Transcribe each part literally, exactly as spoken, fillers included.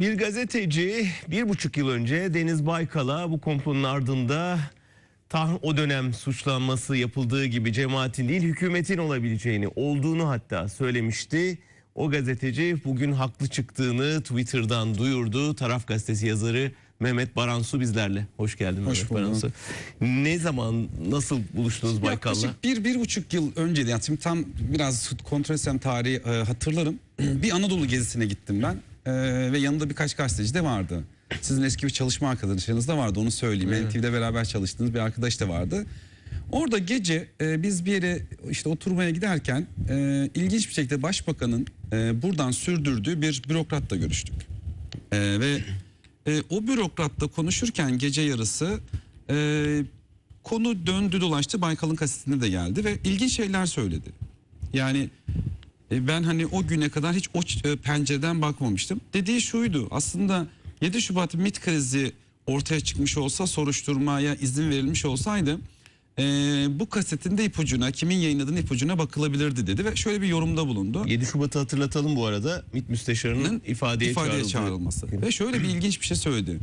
Bir gazeteci bir buçuk yıl önce Deniz Baykal'a bu komplonun ardında tah o dönem suçlanması yapıldığı gibi cemaatin değil hükümetin olabileceğini, olduğunu hatta söylemişti. O gazeteci bugün haklı çıktığını Twitter'dan duyurdu. Taraf gazetesi yazarı Mehmet Baransu bizlerle. Hoş geldin Hoş Mehmet Baransu. Ne zaman, nasıl buluştunuz Baykal'la? Yaklaşık bir, bir buçuk yıl önceydi. Yani şimdi tam biraz kontrol etsem tarihi e, hatırlarım. Bir Anadolu gezisine gittim ben. E, ve yanında birkaç gazeteci de vardı. Sizin eski bir çalışma arkadaşınız da vardı, onu söyleyeyim. N T V'de beraber çalıştığınız bir arkadaş da vardı. Orada gece e, biz bir yere işte oturmaya giderken e, ilginç bir şekilde başbakanın e, buradan sürdürdüğü bir bürokratla görüştük. E, ve e, o bürokratla konuşurken gece yarısı e, konu döndü dolaştı, Baykal'ın kasetine de geldi ve ilginç şeyler söyledi. Yani e, ben hani o güne kadar hiç o pencereden bakmamıştım. Dediği şuydu aslında: yedi Şubat MİT krizi ortaya çıkmış olsa, soruşturmaya izin verilmiş olsaydı e, bu kasetin de ipucuna, kimin yayınladığının ipucuna bakılabilirdi dedi ve şöyle bir yorumda bulundu. yedi Şubat'ı hatırlatalım bu arada, MİT müsteşarının ifadeye, ifadeye çağrılması. Ve şöyle bir ilginç bir şey söyledi.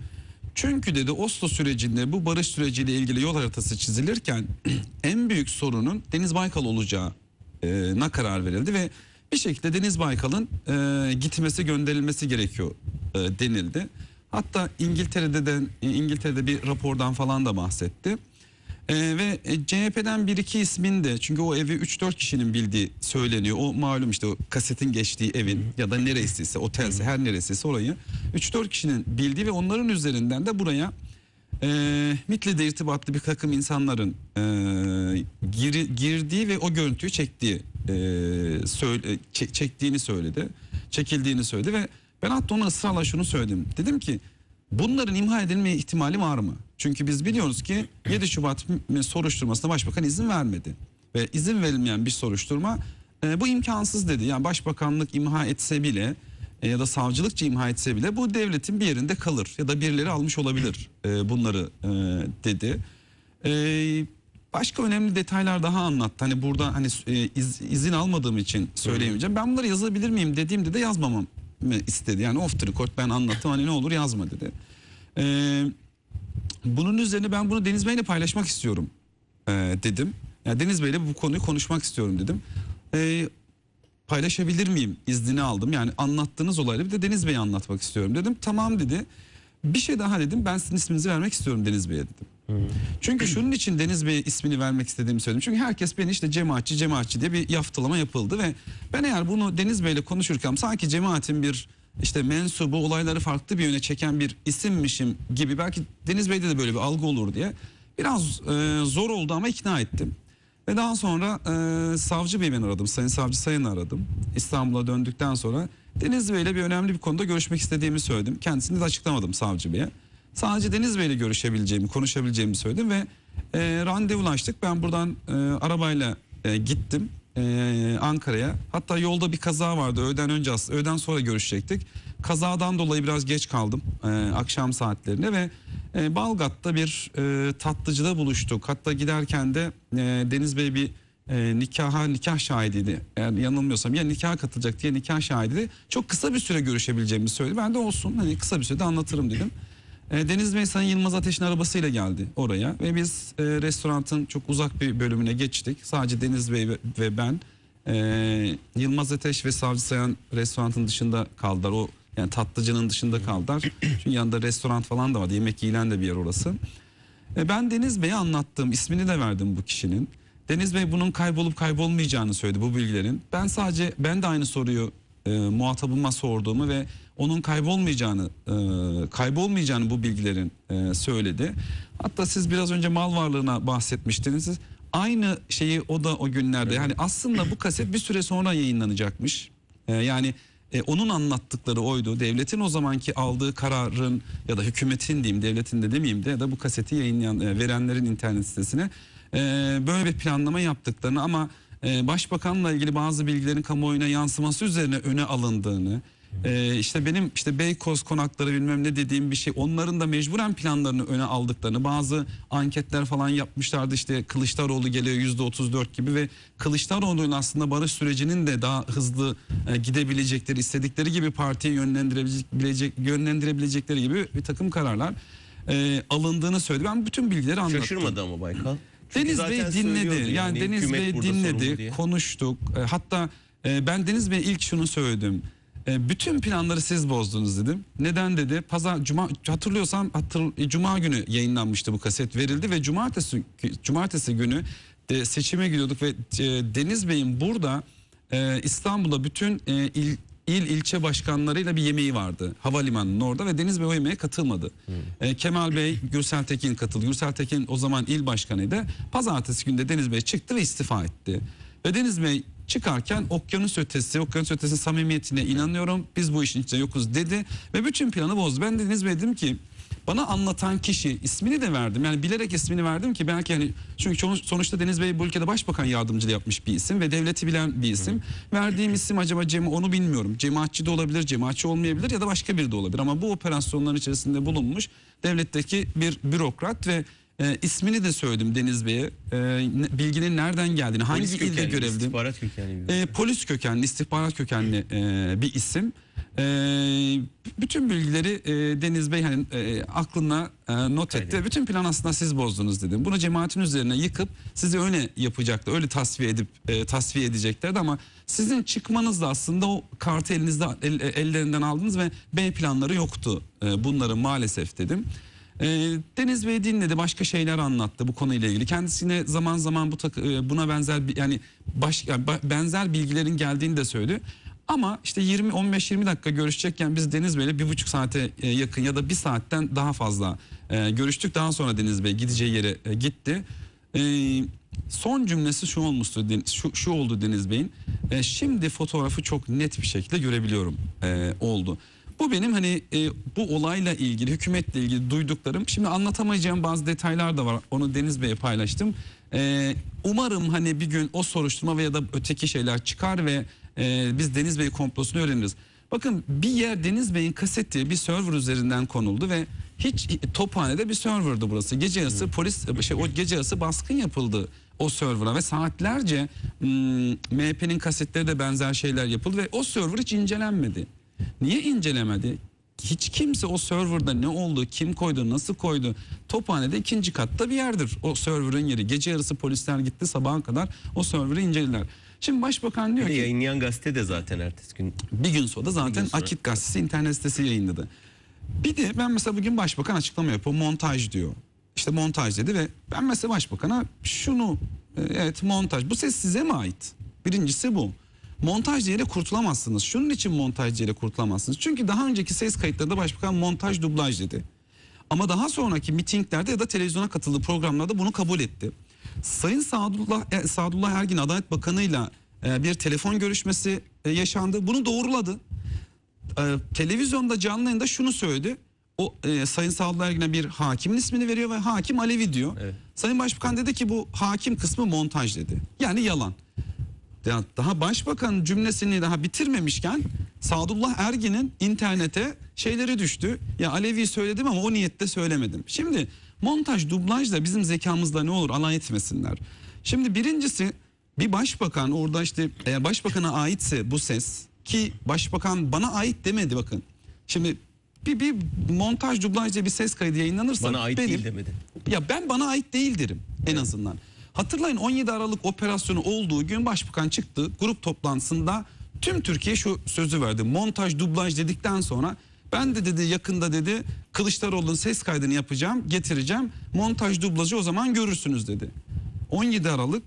Çünkü dedi Oslo sürecinde bu barış süreciyle ilgili yol haritası çizilirken en büyük sorunun Deniz Baykal olacağına karar verildi ve bir şekilde Deniz Baykal'ın e, gitmesi, gönderilmesi gerekiyor e, denildi. Hatta İngiltere'de de İngiltere'de bir rapordan falan da bahsetti. E, ve C H P'den bir iki ismin de, çünkü o evi üç dört kişinin bildiği söyleniyor. O malum işte o kasetin geçtiği evin ya da neresiyse, otelse, her neresiyse orayı üç dört kişinin bildiği ve onların üzerinden de buraya e, MİT'le de irtibatlı bir takım insanların e, gir, girdiği ve o görüntüyü çektiği e, söyle, çek, çektiğini söyledi. Çekildiğini söyledi ve ben hatta ona ısrarla şunu söyledim. Dedim ki bunların imha edilme ihtimali var mı? Çünkü biz biliyoruz ki yedi Şubat soruşturmasına başbakan izin vermedi. Ve izin verilmeyen bir soruşturma e, bu imkansız dedi. Yani başbakanlık imha etse bile e, ya da savcılıkça imha etse bile bu devletin bir yerinde kalır. Ya da birileri almış olabilir e, bunları e, dedi. E, başka önemli detaylar daha anlattı. Hani burada hani e, iz, izin almadığım için söyleyemeyeceğim. Ben bunları yazabilir miyim dediğimde de yazmamam istedi. Yani off the record ben anlattım, hani ne olur yazma dedi. Ee, bunun üzerine ben bunu Deniz Bey'le paylaşmak istiyorum ee, dedim. Yani Deniz Bey'le bu konuyu konuşmak istiyorum dedim. Ee, paylaşabilir miyim? İznini aldım. Yani anlattığınız olayla bir de Deniz Bey'e anlatmak istiyorum dedim. Tamam dedi. Bir şey daha dedim. Ben sizin isminizi vermek istiyorum Deniz Bey'e dedim. Çünkü şunun için Deniz Bey'e ismini vermek istediğimi söyledim. Çünkü herkes beni işte cemaatçi cemaatçi diye bir yaftalama yapıldı ve ben eğer bunu Deniz Bey'le konuşurken sanki cemaatin bir işte mensubu, olayları farklı bir yöne çeken bir isimmişim gibi, belki Deniz Bey'de de böyle bir algı olur diye biraz e, zor oldu ama ikna ettim. Ve daha sonra e, savcı bey ben aradım, sayın savcı sayını aradım. İstanbul'a döndükten sonra Deniz Bey'le bir önemli bir konuda görüşmek istediğimi söyledim. Kendisini de açıklamadım savcı beye. Sadece Deniz Bey'le görüşebileceğimi, konuşabileceğimi söyledim ve e, randevulaştık. Ben buradan e, arabayla e, gittim e, Ankara'ya. Hatta yolda bir kaza vardı. Öğleden önce, öğleden sonra görüşecektik. Kazadan dolayı biraz geç kaldım e, akşam saatlerine ve e, Balgat'ta bir e, tatlıcıda buluştuk. Hatta giderken de e, Deniz Bey bir e, nikaha, nikah şahidiydi. Eğer yanılmıyorsam ya nikaha katılacak diye nikah şahidiydi. Çok kısa bir süre görüşebileceğimi söyledi. Ben de olsun, hani kısa bir sürede anlatırım dedim. Deniz Bey Sayın Yılmaz Ateş'in arabasıyla geldi oraya ve biz e, restoranın çok uzak bir bölümüne geçtik. Sadece Deniz Bey ve, ve ben, e, Yılmaz Ateş ve Savcı Sayan restoranın dışında kaldılar. O yani tatlıcının dışında kaldılar. Çünkü yanında restoran falan da vardı. Yemek yiyilen de bir yer orası. E, ben Deniz Bey'e anlattım. İsmini de verdim bu kişinin. Deniz Bey bunun kaybolup kaybolmayacağını söyledi, bu bilgilerin. Ben sadece ben de aynı soruyu e, muhatabıma sorduğumu ve onun kaybolmayacağını, e, kaybolmayacağını bu bilgilerin e, söyledi. Hatta siz biraz önce mal varlığına bahsetmiştiniz. Siz aynı şeyi o da o günlerde, yani aslında bu kaset bir süre sonra yayınlanacakmış. E, yani e, onun anlattıkları oydu. Devletin o zamanki aldığı kararın ya da hükümetin diyeyim, devletin de demeyeyim de, ya da bu kaseti yayınlayan e, verenlerin internet sitesine e, böyle bir planlama yaptıklarını ama e, başbakanla ilgili bazı bilgilerin kamuoyuna yansıması üzerine öne alındığını Ee, işte benim işte Beykoz konakları bilmem ne dediğim bir şey, onların da mecburen planlarını öne aldıklarını, bazı anketler falan yapmışlardı, işte Kılıçdaroğlu geliyor yüzde otuz dört gibi ve Kılıçdaroğlu'nun aslında barış sürecinin de daha hızlı e, gidebilecekleri, istedikleri gibi partiye yönlendirebilecek, yönlendirebilecekleri gibi bir takım kararlar e, alındığını söyledi. Ben bütün bilgileri anlattım. Şaşırmadı ama Baykal. Çünkü Deniz Bey dinledi. Yani, yani Deniz Bey dinledi, konuştuk. E, hatta e, ben Deniz Bey ilk şunu söyledim. Bütün planları siz bozdunuz dedim. Neden dedi? Pazar, cuma, hatırlıyorsam hatır, cuma günü yayınlanmıştı bu kaset, verildi ve cumartesi cumartesi günü de seçime gidiyorduk ve Deniz Bey'in burada e, İstanbul'da bütün e, il, il ilçe başkanlarıyla bir yemeği vardı. Havalimanının orada ve Deniz Bey o yemeğe katılmadı. Hmm. E, Kemal Bey, Gürsel Tekin katıldı. Gürsel Tekin o zaman il başkanıydı. Pazartesi günü de Deniz Bey çıktı ve istifa etti. Ve Deniz Bey çıkarken okyanus ötesi, okyanus ötesi samimiyetine inanıyorum, biz bu işin içinde yokuz dedi ve bütün planı bozdu. Ben Deniz Bey dedim ki, bana anlatan kişi, ismini de verdim, yani bilerek ismini verdim ki belki, yani çünkü sonuçta Deniz Bey bu ülkede başbakan yardımcılığı yapmış bir isim ve devleti bilen bir isim. Verdiğim isim acaba Cem, onu bilmiyorum. Cemaatçi de olabilir, cemaatçi olmayabilir ya da başka biri de olabilir ama bu operasyonların içerisinde bulunmuş devletteki bir bürokrat ve E, ismini de söyledim Deniz Bey'e, e, bilginin nereden geldiğini, hangi ilde görevli, istihbarat kökenli, e, polis kökenli, istihbarat kökenli e, bir isim. E, bütün bilgileri e, Deniz Bey hani, e, aklına e, not etti. Aynen. Bütün plan aslında siz bozdunuz dedim. Bunu cemaatin üzerine yıkıp sizi öyle yapacaktı, öyle tasfiye edip e, tasfiye edeceklerdi ama sizin çıkmanız da aslında o kartı elinizde el, ellerinden aldınız ve B planları yoktu e, bunların maalesef dedim. Deniz Bey dinledi, başka şeyler anlattı bu konuyla ilgili. Kendisine zaman zaman bu buna benzer yani baş, benzer bilgilerin geldiğini de söyledi. Ama işte yirmi on beş yirmi dakika görüşecekken biz Deniz Bey'le bir buçuk saate yakın ya da bir saatten daha fazla görüştük. Daha sonra Deniz Bey gideceği yere gitti. Son cümlesi şu olmuştu, şu, şu oldu Deniz Bey'in. Şimdi fotoğrafı çok net bir şekilde görebiliyorum oldu. Bu benim hani e, bu olayla ilgili, hükümetle ilgili duyduklarım. Şimdi anlatamayacağım bazı detaylar da var. Onu Deniz Bey'e paylaştım. E, umarım hani bir gün o soruşturma veya da öteki şeyler çıkar ve e, biz Deniz Bey komplosunu öğreniriz. Bakın bir yer Deniz Bey'in kaseti bir server üzerinden konuldu ve hiç Tophane'de bir serverdı burası. Gece yarısı polis şey o gece yarısı baskın yapıldı o server'a ve saatlerce hmm, M H P'nin kasetleri de benzer şeyler yapıldı ve o server hiç incelenmedi. Niye incelemedi? Hiç kimse o serverda ne oldu, kim koydu, nasıl koydu? Tophane'de ikinci katta bir yerdir o serverın yeri. Gece yarısı polisler gitti, sabaha kadar o serverı incelediler. Şimdi başbakan diyor ki... Yayınlayan gazete de zaten ertesi gün. Bir gün sonra da zaten sonra. Akit gazetesi internet sitesi yayınladı. Bir de ben mesela bugün başbakan açıklama yapıyor, montaj diyor. İşte montaj dedi ve ben mesela başbakana şunu, evet montaj, bu ses size mi ait? Birincisi bu. Montaj diye kurtulamazsınız. Şunun için montaj diye kurtulamazsınız. Çünkü daha önceki ses kayıtlarında başbakan montaj, dublaj dedi. Ama daha sonraki mitinglerde ya da televizyona katıldığı programlarda bunu kabul etti. Sayın Saadullah, Saadullah Ergin Adalet Bakanı'yla bir telefon görüşmesi yaşandı. Bunu doğruladı. Televizyonda canlı yayında şunu söyledi. O e, Sayın Saadullah Ergin'e bir hakimin ismini veriyor ve hakim Alevi diyor. Evet. Sayın Başbakan dedi ki bu hakim kısmı montaj dedi. Yani yalan. Daha başbakan cümlesini daha bitirmemişken Saadullah Ergin'in internete şeyleri düştü. Ya Alevi'yi söyledim ama o niyette söylemedim. Şimdi montaj, dublaj da bizim zekamızla ne olur alay etmesinler. Şimdi birincisi bir başbakan orada işte eğer başbakana aitse bu ses ki başbakan bana ait demedi bakın. Şimdi bir, bir montaj, dublaj diye bir ses kaydı yayınlanırsa bana ait benim, değil demedi. Ya ben bana ait değil derim en azından. Hatırlayın on yedi Aralık operasyonu olduğu gün başbakan çıktı grup toplantısında tüm Türkiye şu sözü verdi. Montaj, dublaj dedikten sonra ben de dedi yakında dedi Kılıçdaroğlu'nun ses kaydını yapacağım, getireceğim. Montaj, dublajı o zaman görürsünüz dedi. on yedi Aralık,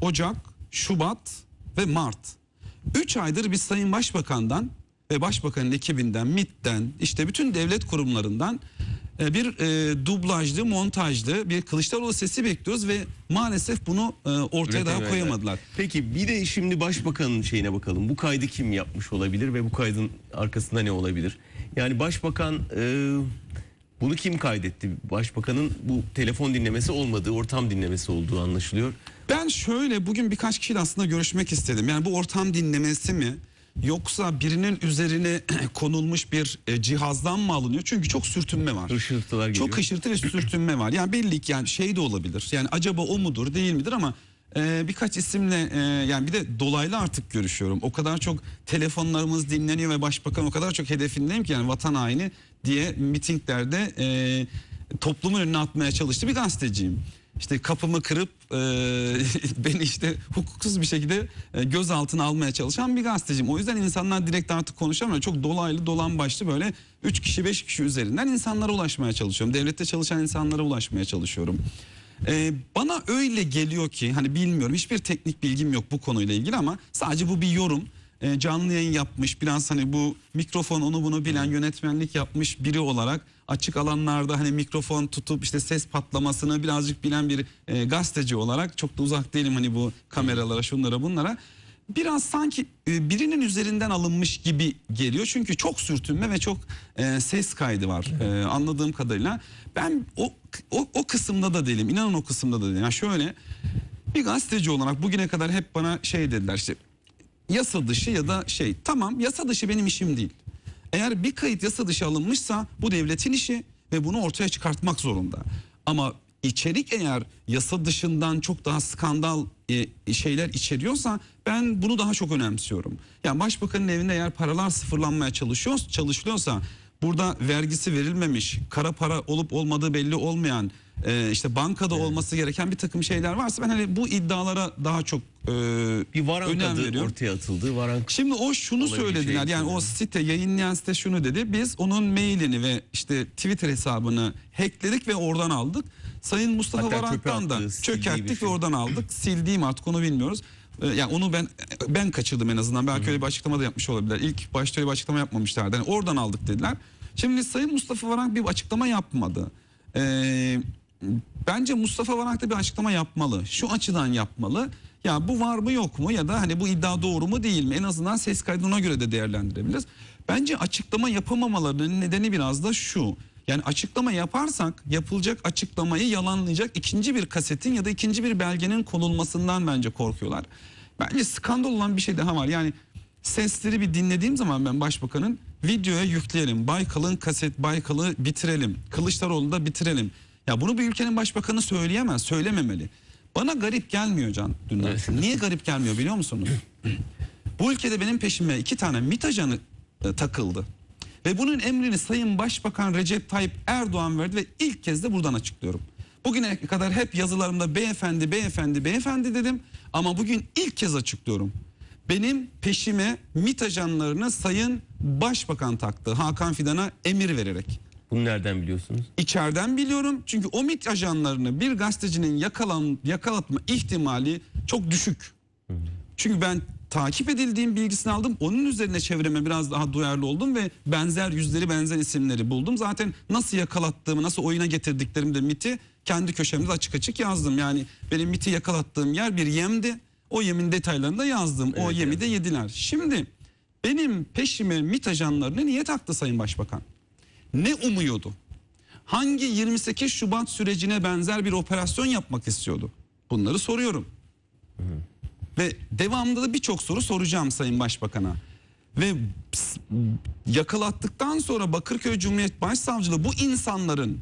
Ocak, Şubat ve Mart. üç aydır biz Sayın Başbakan'dan ve Başbakan'ın ekibinden, M İ T'ten, işte bütün devlet kurumlarından bir e, dublajlı, montajlı bir Kılıçdaroğlu sesi bekliyoruz ve maalesef bunu e, ortaya daha koyamadılar. Peki bir de şimdi başbakanın şeyine bakalım. Bu kaydı kim yapmış olabilir ve bu kaydın arkasında ne olabilir? Yani başbakan e, bunu kim kaydetti? Başbakanın bu telefon dinlemesi olmadığı, ortam dinlemesi olduğu anlaşılıyor. Ben şöyle bugün birkaç kişiyle aslında görüşmek istedim. Yani bu ortam dinlemesi mi? yoksa birinin üzerine konulmuş bir cihazdan mı alınıyor? Çünkü çok sürtünme var. Işırtılar geliyor. Çok hışırtı ve sürtünme var. Yani belli ki yani şey de olabilir. Yani acaba o mudur değil midir ama e, birkaç isimle e, yani bir de dolaylı artık görüşüyorum. O kadar çok telefonlarımız dinleniyor ve başbakan o kadar çok hedefindeyim ki yani vatan haini diye mitinglerde e, toplumun önüne atmaya çalıştı bir gazeteciyim. İşte kapımı kırıp e, beni işte hukuksuz bir şekilde e, gözaltına almaya çalışan bir gazeteciyim. O yüzden insanlar direkt artık konuşamıyor. Çok dolaylı dolan başlı böyle üç kişi beş kişi üzerinden insanlara ulaşmaya çalışıyorum. Devlette çalışan insanlara ulaşmaya çalışıyorum. E, bana öyle geliyor ki hani bilmiyorum, hiçbir teknik bilgim yok bu konuyla ilgili ama sadece bu bir yorum. E, canlı yayın yapmış biraz hani bu mikrofon onu bunu bilen, yönetmenlik yapmış biri olarak açık alanlarda hani mikrofon tutup işte ses patlamasını birazcık bilen bir e, gazeteci olarak çok da uzak değilim hani bu kameralara şunlara bunlara. Biraz sanki e, birinin üzerinden alınmış gibi geliyor çünkü çok sürtünme ve çok e, ses kaydı var e, anladığım kadarıyla. Ben o, o, o kısımda da değilim, inanın o kısımda da değilim. Yani şöyle bir gazeteci olarak bugüne kadar hep bana şey dediler işte yasa dışı ya da şey, tamam yasa dışı benim işim değil. Eğer bir kayıt yasa dışı alınmışsa bu devletin işi ve bunu ortaya çıkartmak zorunda. Ama içerik eğer yasa dışından çok daha skandal e, şeyler içeriyorsa ben bunu daha çok önemsiyorum. Yani başbakanın evinde eğer paralar sıfırlanmaya çalışıyor, çalışılıyorsa burada vergisi verilmemiş, kara para olup olmadığı belli olmayan, e, işte bankada evet. olması gereken bir takım şeyler varsa ben hani bu iddialara daha çok e, bir Varank adı ortaya atıldı. Varank. Şimdi o şunu söylediler şey yani o site yayınlayan site şunu dedi, biz onun mailini ve işte Twitter hesabını hackledik ve oradan aldık. Sayın Mustafa Hatta Varank'tan da çökerttik şey. ve oradan aldık. Sildiğim artık onu bilmiyoruz. Yani onu ben ben kaçırdım en azından. Belki öyle bir açıklama da yapmış olabilirler. İlk başta öyle bir açıklama yapmamışlardı. Yani oradan aldık dediler. Şimdi Sayın Mustafa Varank bir açıklama yapmadı. Ee, bence Mustafa Varank da bir açıklama yapmalı. Şu açıdan yapmalı. Ya bu var mı yok mu ya da hani bu iddia doğru mu değil mi? En azından ses kaydına göre de değerlendirebiliriz. Bence açıklama yapamamalarının nedeni biraz da şu. Yani açıklama yaparsak yapılacak açıklamayı yalanlayacak ikinci bir kasetin ya da ikinci bir belgenin konulmasından bence korkuyorlar. Bence skandal olan bir şey daha var. Yani sesleri bir dinlediğim zaman ben başbakanın videoya yükleyelim. Baykal'ın kaset, Baykal'ı bitirelim. Kılıçdaroğlu da bitirelim. Ya bunu bir ülkenin başbakanı söyleyemez, söylememeli. Bana garip gelmiyor Can Dündar. Niye garip gelmiyor biliyor musunuz? Bu ülkede benim peşime iki tane MİT ajanı takıldı. Ve bunun emrini Sayın Başbakan Recep Tayyip Erdoğan verdi ve ilk kez de buradan açıklıyorum. Bugüne kadar hep yazılarımda beyefendi, beyefendi, beyefendi dedim ama bugün ilk kez açıklıyorum. Benim peşime MİT ajanlarını Sayın Başbakan taktı, Hakan Fidan'a emir vererek. Bunu nereden biliyorsunuz? İçeriden biliyorum çünkü o MİT ajanlarını bir gazetecinin yakalan, yakalatma ihtimali çok düşük. Çünkü ben takip edildiğim bilgisini aldım. Onun üzerine çevreme biraz daha duyarlı oldum ve benzer yüzleri, benzer isimleri buldum. Zaten nasıl yakalattığımı, nasıl oyuna getirdiklerimi de MİT'i kendi köşemde açık açık yazdım. Yani benim MİT'i yakalattığım yer bir yemdi. O yemin detaylarını da yazdım. Evet, o yemi evet. de yediler. Şimdi benim peşime MİT ajanlarını niye taktı Sayın Başbakan? Ne umuyordu? Hangi yirmi sekiz Şubat sürecine benzer bir operasyon yapmak istiyordu? Bunları soruyorum. Hı hı. Ve devamında da birçok soru soracağım Sayın Başbakan'a. Ve yakalattıktan sonra Bakırköy Cumhuriyet Başsavcılığı bu insanların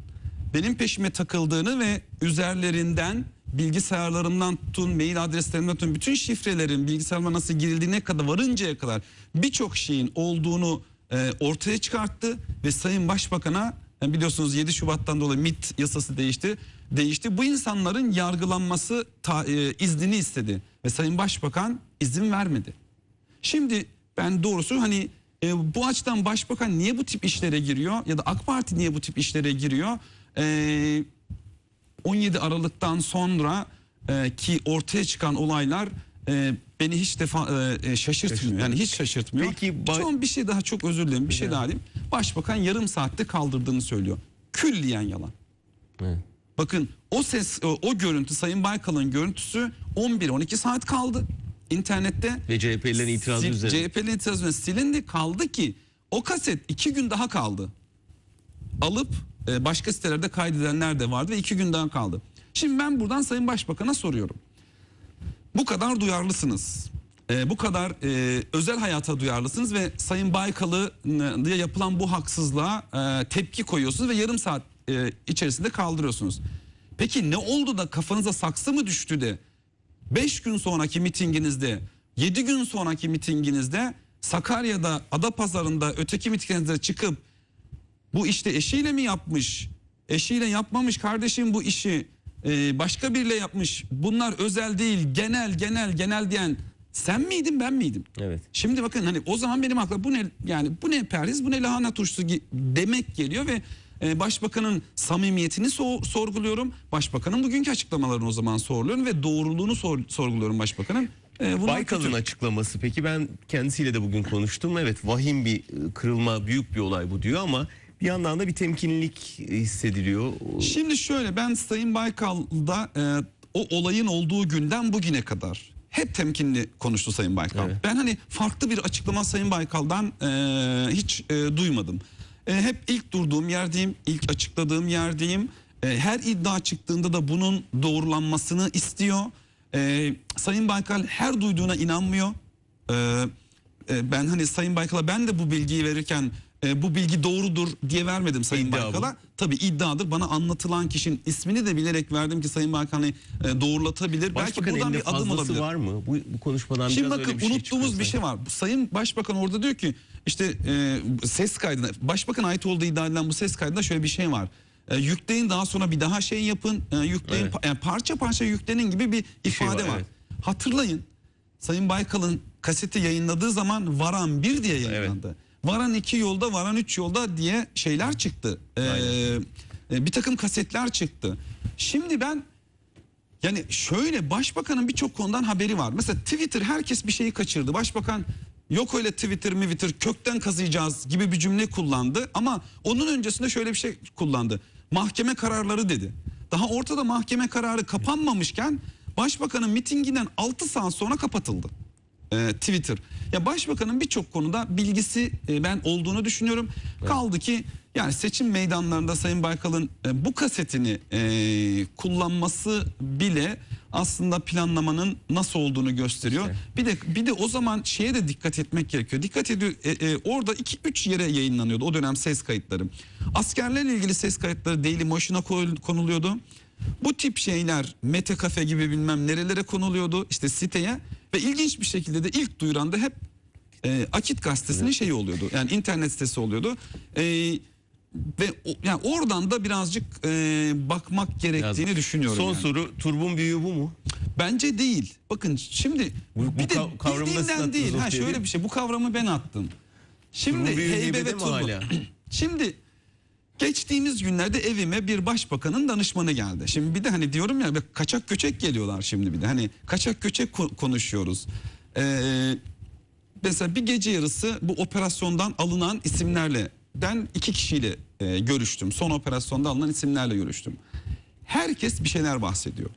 benim peşime takıldığını ve üzerlerinden bilgisayarlarımdan tutun, mail adreslerimden tutun, bütün şifrelerin bilgisayarıma nasıl girildiğine kadar varıncaya kadar birçok şeyin olduğunu e, ortaya çıkarttı. Ve Sayın Başbakan'a yani biliyorsunuz yedi Şubat'tan dolayı MİT yasası değişti. Değişti. Bu insanların yargılanması ta, e, iznini istedi. Ve Sayın Başbakan izin vermedi. Şimdi ben doğrusu hani e, bu açıdan Başbakan niye bu tip işlere giriyor? Ya da AK Parti niye bu tip işlere giriyor? E, on yedi Aralık'tan sonra e, ki ortaya çıkan olaylar e, beni hiç defa e, şaşırtmıyor. Yani hiç şaşırtmıyor. Peki, Son bir şey daha çok özür dilerim. Bir şey yani. daha diyeyim. Başbakan yarım saatte kaldırdığını söylüyor. Külliyen yalan. Evet. Bakın o ses, o, o görüntü Sayın Baykal'ın görüntüsü on bir on iki saat kaldı internette. Ve C H P'lilerin itirazı üzerine. C H P'lilerin itirazı üzerine silindi, kaldı ki o kaset iki gün daha kaldı. Alıp e, başka sitelerde kaydedenler de vardı ve iki gün daha kaldı. Şimdi ben buradan Sayın Başbakan'a soruyorum. Bu kadar duyarlısınız. e, bu kadar e, özel hayata duyarlısınız ve Sayın Baykal'ı diye yapılan bu haksızlığa e, tepki koyuyorsunuz ve yarım saat e, içerisinde kaldırıyorsunuz. Peki ne oldu da kafanıza saksı mı düştü de beş gün sonraki mitinginizde, yedi gün sonraki mitinginizde, Sakarya'da, Adapazarı'nda, öteki mitinginizde çıkıp bu işte eşiyle mi yapmış, eşiyle yapmamış kardeşim bu işi, e, başka biriyle yapmış, bunlar özel değil, genel genel genel diyen sen miydin, ben miydim? Evet. Şimdi bakın, hani o zaman benim aklıma bu ne, yani bu ne perhiz, bu ne lahana turşusu demek geliyor ve e, başbakanın samimiyetini so sorguluyorum. Başbakanın bugünkü açıklamalarını o zaman sorguluyorum ve doğruluğunu sor sorguluyorum başbakanın. E, Baykal'ın açıklaması, peki ben kendisiyle de bugün konuştum. Evet, vahim bir kırılma, büyük bir olay bu diyor ama bir yandan da bir temkinlilik hissediliyor. Şimdi şöyle, ben Sayın Baykal'da e, o olayın olduğu günden bugüne kadar hep temkinli konuştu Sayın Baykal. Evet. Ben hani farklı bir açıklama Sayın Baykal'dan e, hiç e, duymadım. E, hep ilk durduğum yerdeyim, ilk açıkladığım yerdeyim. E, her iddia çıktığında da bunun doğrulanmasını istiyor. E, Sayın Baykal her duyduğuna inanmıyor. E, e, ben hani Sayın Baykal'a ben de bu bilgiyi verirken E, bu bilgi doğrudur diye vermedim Sayın Baykal'a. Tabii iddiadır. Bana anlatılan kişinin ismini de bilerek verdim ki Sayın Baykal'ı e, doğrulatabilir. Başbakan belki buradan bir adım alabilir. Var mı? Bu, bu konuşmadan şimdi biraz bakın, öyle bir unuttuğumuz şey çıkıyor, bir şey var. Sayın Başbakan orada diyor ki işte e, ses kaydına, Başbakan ait olduğu iddia edilen bu ses kaydında şöyle bir şey var. E, yükleyin, daha sonra bir daha şey yapın. E, yükleyin, evet. pa, yani parça parça yüklenin gibi bir, bir ifade şey var. var. Evet. Hatırlayın, Sayın Baykal'ın kaseti yayınladığı zaman Varan bir diye yayınlandı. Evet. Varan iki yolda, Varan üç yolda diye şeyler çıktı. Ee, bir takım kasetler çıktı. Şimdi ben yani şöyle, başbakanın birçok konudan haberi var. Mesela Twitter, herkes bir şeyi kaçırdı. Başbakan yok öyle Twitter mi Twitter kökten kazıyacağız gibi bir cümle kullandı. Ama onun öncesinde şöyle bir şey kullandı. Mahkeme kararları dedi. Daha ortada mahkeme kararı kapanmamışken başbakanın mitinginden altı saat sonra kapatıldı Twitter. Ya başbakanın birçok konuda bilgisi ben olduğunu düşünüyorum. Evet. Kaldı ki yani seçim meydanlarında Sayın Baykal'ın bu kasetini kullanması bile aslında planlamanın nasıl olduğunu gösteriyor. Evet. Bir de bir de o zaman şeye de dikkat etmek gerekiyor. Dikkat ediyor. Orada iki üç yere yayınlanıyordu o dönem ses kayıtları. Askerlerle ilgili ses kayıtları Daily Motion'a konuluyordu. Bu tip şeyler Mete Cafe gibi bilmem nerelere konuluyordu, işte siteye. Ve ilginç bir şekilde de ilk duyuranda hep e, Akit gazetesinin şeyi oluyordu. Yani internet sitesi oluyordu. E, ve o, yani oradan da birazcık e, bakmak gerektiğini düşünüyorum. Son yani. soru, turbun büyüğü bu mu? Bence değil. Bakın şimdi bu, bu bir de bildiğinden değil. Ha, şöyle bir şey, bu kavramı ben attım. Şimdi heybe ve turbun. Şimdi geçtiğimiz günlerde evime bir başbakanın danışmanı geldi. Şimdi bir de hani diyorum ya, kaçak göçek geliyorlar şimdi bir de. Hani kaçak göçek konuşuyoruz. Ee, mesela bir gece yarısı bu operasyondan alınan isimlerle, ben iki kişiyle e, görüştüm. Son operasyonda alınan isimlerle görüştüm. Herkes bir şeyler bahsediyor.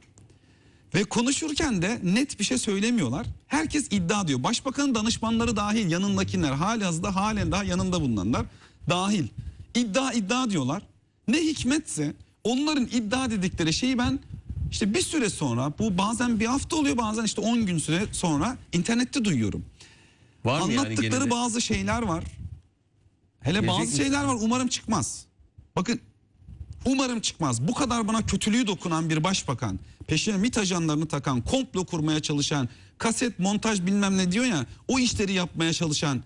Ve konuşurken de net bir şey söylemiyorlar. Herkes iddia diyor. Başbakanın danışmanları dahil, yanındakiler, halihazırda halen daha yanında bulunanlar dahil. İddia iddia diyorlar. Ne hikmetse onların iddia dedikleri şeyi ben işte bir süre sonra, bu bazen bir hafta oluyor, bazen işte on gün süre sonra internette duyuyorum. Var Anlattıkları yani bazı şeyler var. Hele Gelecek bazı mi? şeyler var, umarım çıkmaz. Bakın, umarım çıkmaz. Bu kadar bana kötülüğü dokunan bir başbakan, peşine MİT ajanlarını takan, komplo kurmaya çalışan, kaset montaj bilmem ne diyor ya, o işleri yapmaya çalışan,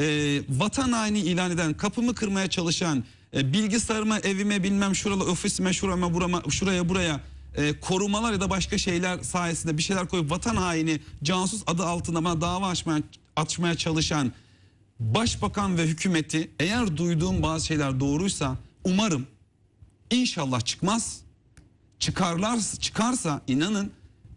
E, vatan haini ilan eden, kapımı kırmaya çalışan, e, bilgisayarıma, evime, bilmem şurala, ofisime, şurama, burama, şuraya buraya e, korumalar ya da başka şeyler sayesinde bir şeyler koyup vatan haini, casus adı altında bana dava açmaya, açmaya çalışan başbakan ve hükümeti, eğer duyduğum bazı şeyler doğruysa, umarım, inşallah çıkmaz. Çıkarlar, çıkarsa inanın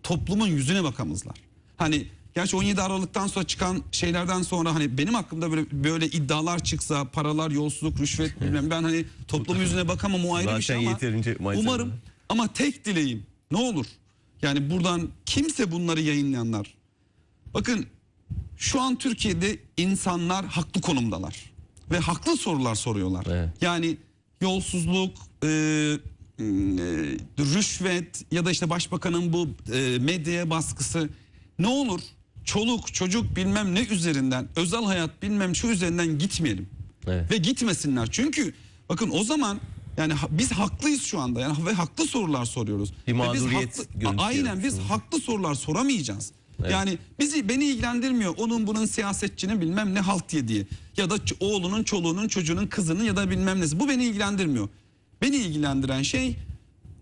toplumun yüzüne bakamazlar. Hani gerçi on yedi Aralık'tan sonra çıkan şeylerden sonra hani benim hakkımda böyle böyle iddialar çıksa, paralar, yolsuzluk, rüşvet bilmem, ben hani toplum yüzüne bakamam, o ayrı bir şey ama umarım, ama tek dileğim ne olur yani buradan kimse bunları yayınlayanlar, bakın şu an Türkiye'de insanlar haklı konumdalar ve haklı sorular soruyorlar. Evet. Yani yolsuzluk, e e rüşvet ya da işte başbakanın bu e medyaya baskısı, ne olur çoluk çocuk bilmem ne üzerinden, özel hayat bilmem şu üzerinden gitmeyelim. Evet. Ve gitmesinler. Çünkü bakın o zaman yani biz haklıyız şu anda. Yani ve haklı sorular soruyoruz. Bir mağduriyet görüntüsü. Aynen, biz haklı sorular soramayacağız. Evet. Yani bizi beni ilgilendirmiyor onun bunun siyasetçinin bilmem ne halt yediği ya da oğlunun, çoluğunun, çocuğunun, kızının ya da bilmem nesi. Bu beni ilgilendirmiyor. Beni ilgilendiren şey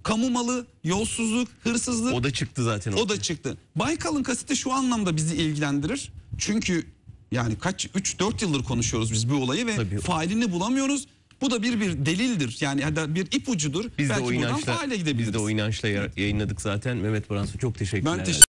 kamu malı, yolsuzluk, hırsızlık. O da çıktı zaten. O da çıktı. Baykal'ın kaseti şu anlamda bizi ilgilendirir. Çünkü yani kaç üç dört yıldır konuşuyoruz biz bu olayı ve tabii failini bulamıyoruz. Bu da bir bir delildir. Yani ya da bir ipucudur. Biz belki de o inançla, buradan faile gidebiliriz. Biz de o inançla yayınladık zaten. Mehmet Baransu, çok teşekkürler. Ben teşekkür